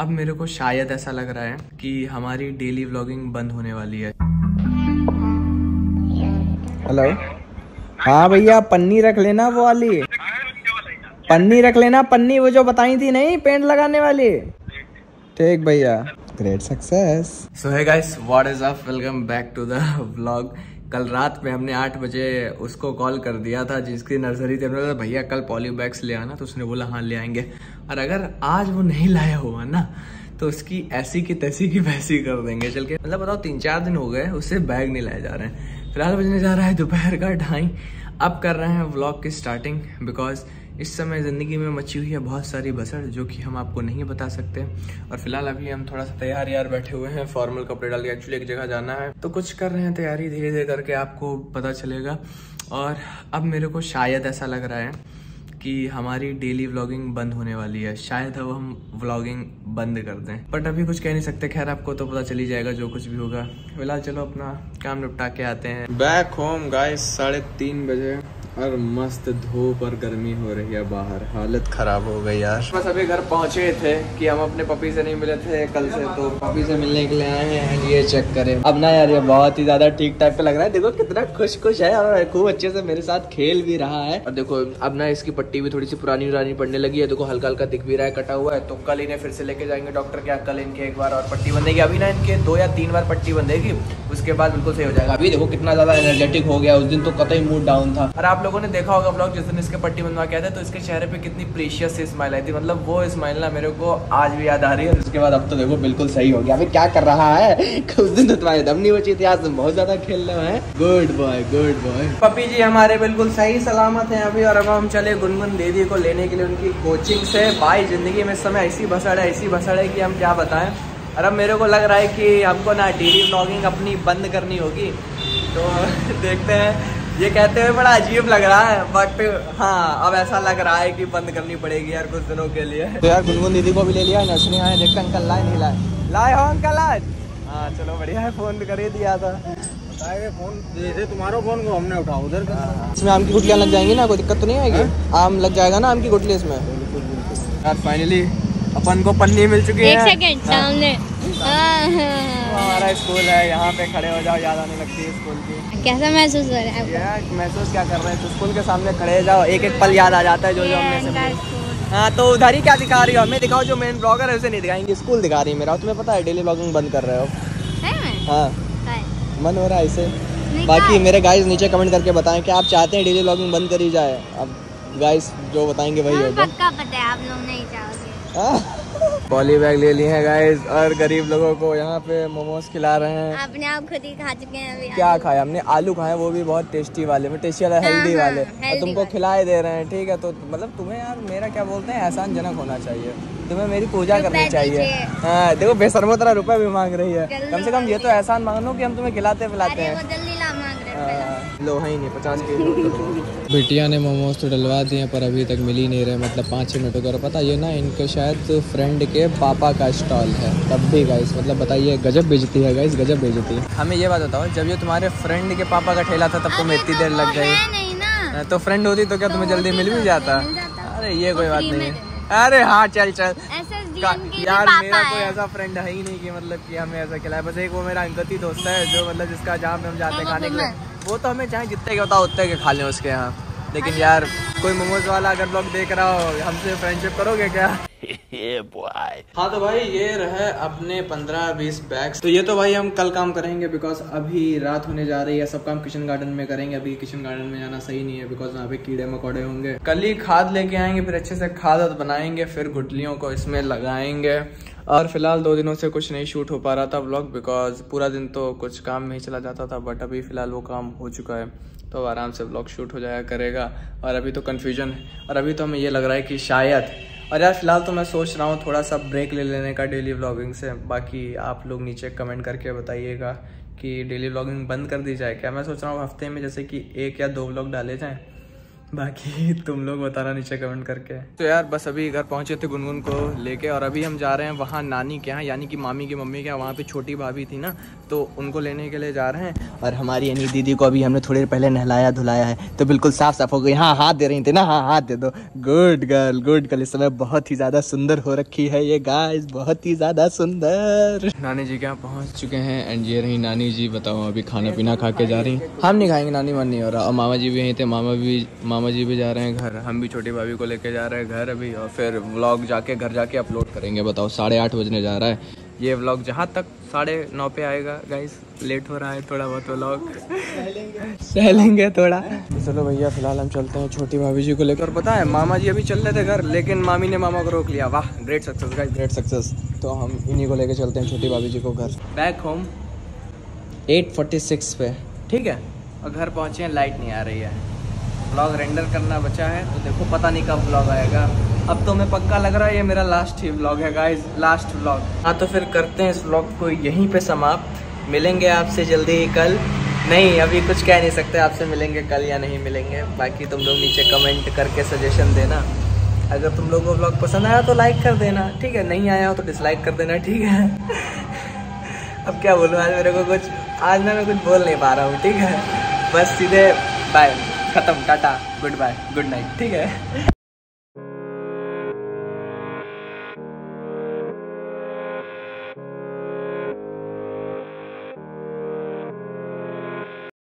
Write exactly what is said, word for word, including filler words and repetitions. अब मेरे को शायद ऐसा लग रहा है कि हमारी डेली व्लॉगिंग बंद होने वाली है। हेलो, हाँ भैया पन्नी रख लेना, वो वाली पन्नी रख लेना, पन्नी वो जो बताई थी नहीं पेंट लगाने वाली। ठीक भैया, great success. So hey guys, what is up, welcome back to the vlog. कल रात में हमने आठ बजे उसको कॉल कर दिया था जिसकी नर्सरी थी। हमने बोला भैया कल पॉलियो बैग्स ले आना, तो उसने बोला हाँ ले आएंगे। और अगर आज वो नहीं लाया हुआ ना तो उसकी ऐसी की तैसी की वैसी कर देंगे। चल के मतलब बताओ, तीन चार दिन हो गए उससे बैग नहीं लाए जा रहे हैं। फिलहाल बजने जा रहा है दोपहर का ढाई। अब कर रहे हैं व्लॉग की स्टार्टिंग, बिकॉज इस समय ज़िंदगी में मची हुई है बहुत सारी बसड़ जो कि हम आपको नहीं बता सकते। और फिलहाल अभी हम थोड़ा सा तैयार यार बैठे हुए हैं, फॉर्मल कपड़े डाल के। एक्चुअली एक जगह जाना है तो कुछ कर रहे हैं तैयारी, धीरे धीरे करके आपको पता चलेगा। और अब मेरे को शायद ऐसा लग रहा है कि हमारी डेली व्लॉगिंग बंद होने वाली है। शायद अब हम व्लॉगिंग बंद कर दें, बट अभी कुछ कह नहीं सकते। खैर आपको तो पता चली जाएगा जो कुछ भी होगा। फिलहाल चलो अपना काम निपटा के आते हैं। बैक होम गाइस, साढ़े तीन बजे और मस्त धूप और गर्मी हो रही है बाहर, हालत खराब हो गई यार। बस अभी घर पहुंचे थे कि हम अपने पपी से नहीं मिले थे कल से, तो पपी से मिलने के लिए आए हैं। ये चेक करें अब ना यार, ये बहुत ही ज्यादा ठीक टाइप का लग रहा है। देखो कितना खुश खुश है और खूब अच्छे से मेरे साथ खेल भी रहा है। और देखो अब ना इसकी पट्टी भी थोड़ी सी पुरानी पुरानी पड़ने लगी है। देखो हल्का हल्का दिख भी रहा है, कटा हुआ है। तो कल इन्हें फिर से लेके जाएंगे डॉक्टर के यहाँ। कल इनके एक बार और पट्टी बंधेगी। अभी ना इनके दो या तीन बार पट्टी बंधेगी, उसके बाद बिल्कुल सही हो जाएगा। अभी देखो कितना ज्यादा एनर्जेटिक हो गया, उस दिन तो कतई मूड डाउन था। और आप लोगों ने देखा होगा ब्लॉग, जिस दिन इसके पट्टी बनवा के आए थे तो इसके चेहरे पे कितनी प्रीशियस से स्माइल आई थी। मतलब वो स्माइल ना मेरे को आज भी याद आ रही है। उसके बाद अब तो देखो बिल्कुल सही हो गया। अभी क्या कर रहा है, उस दिन तो तुम्हारे दम नहीं बची थी, आज तुम बहुत ज्यादा खेल रहे हैं। Good boy, good boy. Puppy ji हमारे बिल्कुल सही सलामत है अभी। और अब हम चले गुनगुन दीदी को लेने के लिए उनकी कोचिंग से। भाई जिंदगी में समय ऐसी भसड़ है, ऐसी भसड़ है कि हम क्या बताएं। और अब मेरे को लग रहा है कि हमको ना डेली व्लॉगिंग अपनी बंद करनी होगी। तो देखते हैं, ये कहते हुए बड़ा अजीब लग रहा है, बट हाँ अब ऐसा लग रहा है कि बंद करनी पड़ेगी यार कुछ दिनों के लिए। तो यार गुनगुन दीदी को भी ले लिया नर्सरी आए। देखते अंकल लाए नहीं लाए, लाए हो अंकल आज? हाँ चलो बढ़िया है, फ़ोन भी कर ही दिया था। फोन दे दे तुम्हारा फोन को हमने उठाओ उधर। इसमें आम की गुटलियाँ लग जाएंगी ना, कोई दिक्कत तो नहीं आएगी? आम लग जाएगा ना आम की गुटली इसमें? यार फाइनली अपन को पन्नी मिल चुकी है। एक सेकंड सामने हमारा स्कूल है, यहाँ पे खड़े हो जाओ याद आने लगती है स्कूल की। कैसा महसूस हो रहा है यार? महसूस क्या कर रहे हैं, तो स्कूल के सामने खड़े हो जाओ, एक एक पल याद आ जाता है जो जो हमने। हाँ तो उधर ही क्या दिखा रही हो हमें, दिखाओ जो मेन ब्लॉगर है उसे नहीं दिखाएंगे, स्कूल दिखा रही है मेरा। तुम्हें पता है डेली ब्लॉगिंग बंद कर रहे हो? हाँ मन हो रहा है इसे। बाकी मेरे गाइस नीचे कमेंट करके बताएं कि आप चाहते हैं डेली ब्लॉगिंग बंद करी जाए। अब गाइस जो बताएंगे वही होगा। पता है आप लोग नहीं चाहोगे। पॉली बैग ले लिए हैं गाइस और गरीब लोगों को यहाँ पे मोमोज खिला रहे हैं। आपने आप खुद ही खा चुके हैं अभी? क्या खाया हमने? आलू खाए, वो भी बहुत टेस्टी वाले, में टेस्टी वाले, हेल्दी वाले। और तुमको खिलाए दे रहे हैं, ठीक है। तो मतलब तुम्हें यार मेरा क्या बोलते हैं, एहसान जनक होना चाहिए, तुम्हें मेरी पूजा करनी चाहिए। हाँ देखो बेशर्मों तरह रुपए भी मांग रही है। कम से कम ये तो एहसान मांगो कि हम तुम्हें खिलाते पिलाते हैं। लो ही नहीं पचास के। बिटिया ने मोमोज तो डलवा दिए पर अभी तक मिल ही नहीं रहे, मतलब पाँच छः मिनट हो। पता ये ना इनके शायद फ्रेंड के पापा का स्टॉल है, तब भी गाइस मतलब बताइए गजब बेइज्जती है गाइस, गजब बेइज्जती है। हमें ये बात बताओ, जब ये तुम्हारे फ्रेंड के पापा का ठेला था तब तुम्हें इतनी देर लग गई? तो फ्रेंड होती तो क्या तुम्हें जल्दी मिल भी जाता? अरे ये कोई बात नहीं है। अरे हाँ चल चल यार, मेरा कोई ऐसा फ्रेंड है ही नहीं कि मतलब कि हमें ऐसा खिलाया। बस एक वो मेरा अंकती दोस्त है जो मतलब जिसका जहाँ पे हम जाते खाने के लिए, वो तो हमें चाहे जितने के बताओ उतने के खा लें उसके यहाँ। लेकिन यार कोई मोमोज वाला अगर ब्लॉग देख रहा हो, हमसे फ्रेंडशिप करोगे क्या? हाँ तो भाई ये रहे अपने पंद्रह बीस बैग्स। तो ये तो भाई हम कल काम करेंगे बिकॉज अभी रात होने जा रही है। सब काम किचन गार्डन में करेंगे, अभी किचन गार्डन में जाना सही नहीं है बिकॉज वहाँ पे कीड़े मकोड़े होंगे। कल ही खाद लेके आएंगे, फिर अच्छे से खाद बनाएंगे, फिर गुठलियों को इसमें लगाएंगे। और फिलहाल दो दिनों से कुछ नहीं शूट हो पा रहा था व्लॉग बिकॉज पूरा दिन तो कुछ काम में ही चला जाता था, बट अभी फिलहाल वो काम हो चुका है तो आराम से व्लॉग शूट हो जाया करेगा। और अभी तो कन्फ्यूजन है और अभी तो हमें ये लग रहा है कि शायद। और यार फिलहाल तो मैं सोच रहा हूँ थोड़ा सा ब्रेक ले लेने का डेली व्लॉगिंग से। बाकी आप लोग नीचे कमेंट करके बताइएगा कि डेली व्लॉगिंग बंद कर दी जाए क्या। मैं सोच रहा हूँ हफ्ते में जैसे कि एक या दो व्लॉग डाले जाएँ बाकी तुम लोग बताना नीचे कमेंट करके। तो यार बस अभी घर पहुंचे थे गुनगुन को लेके, और अभी हम जा रहे हैं वहाँ नानी के यहाँ, यानी कि मामी की मम्मी के यहाँ। वहाँ पे छोटी भाभी थी ना, तो उनको लेने के लिए जा रहे हैं। और हमारी यानी दीदी को अभी हमने थोड़ी देर पहले नहलाया धुलाया है, तो बिल्कुल साफ साफ हो गई। हाँ हाथ दे रही थी ना, हाँ हाथ दे दो। Good girl good girl. इस समय बहुत ही ज़्यादा सुंदर हो रखी है ये गाइस, बहुत ही ज़्यादा सुंदर। नानी जी के यहाँ पहुँच चुके हैं एंड ये रही नानी जी। बताओ अभी खाना पीना खा के जा रही। हम नहीं खाएंगे, नानी मन नहीं हो रहा। और मामा जी भी यहीं थे, मामा भी मामा जी भी जा रहे हैं घर। हम भी छोटी भाभी को लेके जा रहे हैं घर अभी, और फिर व्लॉग जाके घर जाके अपलोड करेंगे। बताओ साढ़े आठ बजने जा रहा है ये व्लॉग, जहाँ तक साढ़े नौ पे आएगा गाइस। लेट हो रहा है थोड़ा बहुत व्लॉग, सह लेंगे थोड़ा। चलो भैया फिलहाल हम चलते हैं छोटी भाभी जी को लेकर। और पता है मामा जी अभी चल रहे थे घर, लेकिन मामी ने मामा को रोक लिया। वाह great success guys, great success. तो हम इन्हीं को लेकर चलते हैं छोटी भाभी जी को घर। Back home at forty six पे, ठीक है। और घर पहुँचे हैं, लाइट नहीं आ रही है। ब्लॉग रेंडर करना बचा है, तो देखो पता नहीं कब ब्लॉग आएगा। अब तो मैं पक्का लग रहा है ये मेरा लास्ट ही ब्लॉग है गाइस, लास्ट ब्लॉग। हाँ तो फिर करते हैं इस ब्लॉग को यहीं पे समाप्त। मिलेंगे आपसे जल्दी ही कल, नहीं अभी कुछ कह नहीं सकते आपसे मिलेंगे कल या नहीं मिलेंगे। बाकी तुम लोग नीचे कमेंट करके सजेशन देना। अगर तुम लोगों को ब्लॉग पसंद आया तो लाइक कर देना, ठीक है। नहीं आया हो तो डिसलाइक कर देना, ठीक है। अब क्या बोलूँ, आज मेरे को कुछ आज ना मैं कुछ बोल नहीं पा रहा हूँ, ठीक है। बस सीधे बाय, खत्म, Tata, good bye, good night, ठीक है।